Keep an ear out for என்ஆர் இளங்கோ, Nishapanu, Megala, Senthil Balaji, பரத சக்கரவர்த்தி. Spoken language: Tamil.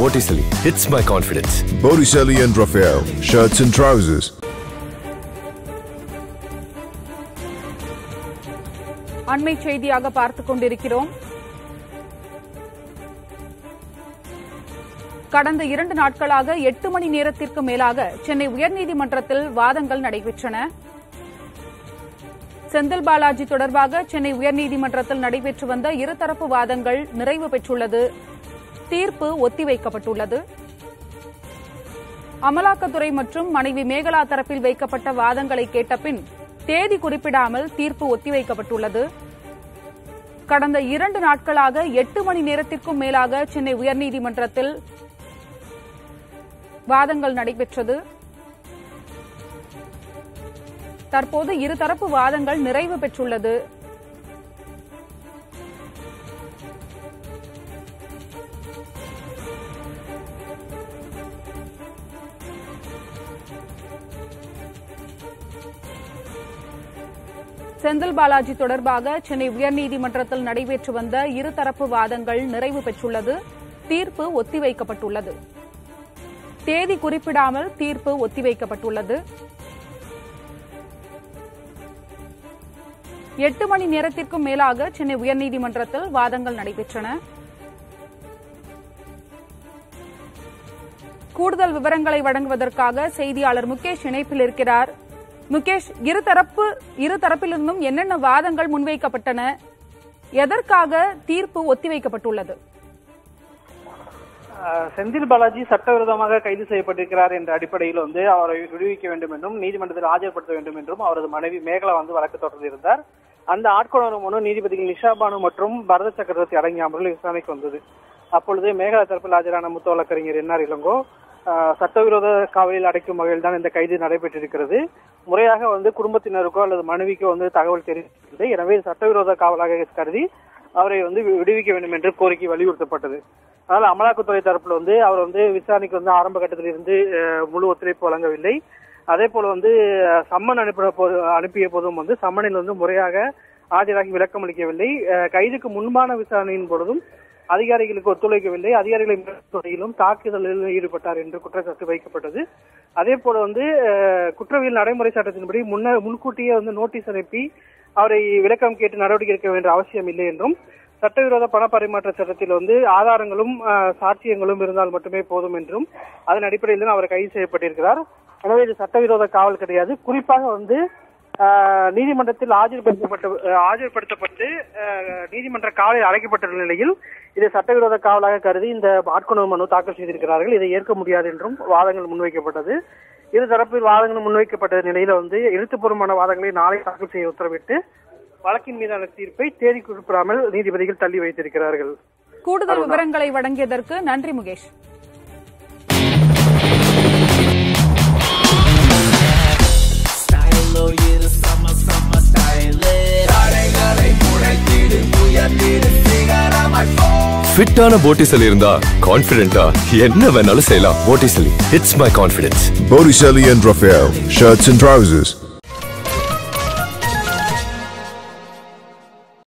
Botisali hits my confidence. Botisali and Raphael, shirts and trousers. அண்மை செய்தியாக பார்த்துக் கொண்டிருக்கிறோம். கடந்த 2 நாட்களாக 8 மணி நேரத்திற்கு மேலாக சென்னை உயர்நீதிமன்றத்தில் வாதங்கள் நடைபெற்றன. செந்தில் பாலாஜி தொடர்பாக சென்னை உயர்நீதிமன்றத்தில் நடைபெற்று வந்த இருதரப்பு வாதங்கள் நிறைவு பெற்றுள்ளது. தீர்ப்பு ஒத்திவைக்கப்பட்டுள்ளது. அமலாக்கத்துறை மற்றும் மனைவி மேகலா தரப்பில் வைக்கப்பட்ட வாதங்களை கேட்டபின் தேதி குறிப்பிடாமல் தீர்ப்பு ஒத்திவைக்கப்பட்டுள்ளது. கடந்த 2 நாட்களாக 8 மணி நேரத்திற்கும் மேலாக சென்னை உயர்நீதிமன்றத்தில் வாதங்கள் நடைபெற்றது. தற்போது இருதரப்பு வாதங்கள் நிறைவு பெற்றுள்ளது. செந்தில் பாலாஜி தொடர்பாக சென்னை உயர்நீதிமன்றத்தில் நடைபெற்று வந்த இருதரப்பு வாதங்கள் நிறைவு பெற்றுள்ளது. தீர்ப்பு ஒத்திவைக்கப்பட்டுள்ளது. தேதி குறிப்பிடாமல் தீர்ப்பு ஒத்திவைக்கப்பட்டுள்ளது. 8 மணி நேரத்திற்கும் மேலாக சென்னை உயர்நீதிமன்றத்தில் வாதங்கள் நடைபெற்றன. கூடுதல் விவரங்களை வழங்குவதற்காக செய்தியாளர் முகேஷ் இணைப்பில் இருக்கிறார். முகேஷ், இருதரப்பிலிருந்தும் என்னென்ன வாதங்கள் முன்வைக்கப்பட்டன? எதற்காக தீர்ப்பு ஒத்திவைக்கப்பட்டுள்ளது? செந்தில் பாலாஜி சட்டவிரோதமாக கைது செய்யப்பட்டிருக்கிறார் என்ற அடிப்படையில் அவரை விடுவிக்க வேண்டும் என்றும் நீதிமன்றத்தில் ஆஜர்படுத்த வேண்டும் என்றும் அவரது மனைவி மேகலா வழக்கு தொடர்ந்திருந்தார். அந்த ஆட்கொணர்வு மனு நீதிபதிகள் நிஷாபானு மற்றும் பரத சக்கரவர்த்தி அடங்கிய அமர்வில் விசாரணைக்கு வந்தது. அப்பொழுது மேகலா தரப்பில் ஆஜரான மூத்த வழக்கறிஞர் என்ஆர் இளங்கோ, சட்டவிரோத காவலில் அடைக்கும் வகையில் தான் இந்த கைது நடைபெற்றிருக்கிறது. முறையாக குடும்பத்தினருக்கோ அல்லது மனைவிக்கோ தகவல் தெரிவித்தது. எனவே சட்டவிரோத காவலாக கருதி அவரை விடுவிக்க வேண்டும் என்று கோரிக்கை வலியுறுத்தப்பட்டது. அதனால் அமலாக்கத்துறை தரப்பில் அவர் விசாரணைக்கு ஆரம்ப கட்டத்தில் இருந்து முழு ஒத்துழைப்பு வழங்கவில்லை. அதே போல சம்மன் அனுப்பிய போதும் சம்மனில் முறையாக ஆஜராகி விளக்கம் அளிக்கவில்லை. கைதுக்கு முன்பான விசாரணையின் பொழுதும் அதிகாரிகளுக்கு ஒத்துழைக்கவில்லை. அதிகாரிகளை துறையிலும் தாக்குதலில் ஈடுபட்டார் என்று குற்றச்சாட்டு வைக்கப்பட்டது. அதே போல குற்றவியல் நடைமுறை சட்டத்தின்படி முன்கூட்டியே நோட்டீஸ் அனுப்பி அவரை விளக்கம் கேட்டு நடவடிக்கை எடுக்க வேண்டிய அவசியம் இல்லை என்றும், சட்டவிரோத பண பரிமாற்ற சட்டத்தில் ஆதாரங்களும் சாட்சியங்களும் இருந்தால் மட்டுமே போதும் என்றும், அதன் அடிப்படையில் தான் அவர் கைது செய்யப்பட்டிருக்கிறார். எனவே இது சட்டவிரோத காவல் கிடையாது. குறிப்பாக நீதிமன்றத்தில் ஆஜர்படுத்தப்பட்டு நீதிமன்ற காவலில் அழைக்கப்பட்டுள்ள நிலையில் இதை சட்டவிரோத காவலாக கருதி இந்த ஆட்கொணர்வு மனு தாக்கல் செய்திருக்கிறார்கள். இதை ஏற்க முடியாது என்றும் வாதங்கள் முன்வைக்கப்பட்டது. இருதரப்பில் வாதங்கள் முன்வைக்கப்பட்ட நிலையில எழுத்துப்பூர்வமான வாதங்களை நாளை தாக்கல் செய்ய உத்தரவிட்டு வழக்கின் மீதான தீர்ப்பை தேதி குறிப்பிடாமல் நீதிபதிகள் தள்ளி வைத்திருக்கிறார்கள். கூடுதல் விவரங்களை வழங்கியதற்கு நன்றி முகேஷ். ஃபிட்டான போட்டிசலி இருந்தா கான்ஃபிடென்ட்டா என்ன வேணாலும் செய்யலாம். Botticelli, it's my confidence. Botticelli and Raphael, shirts and trousers.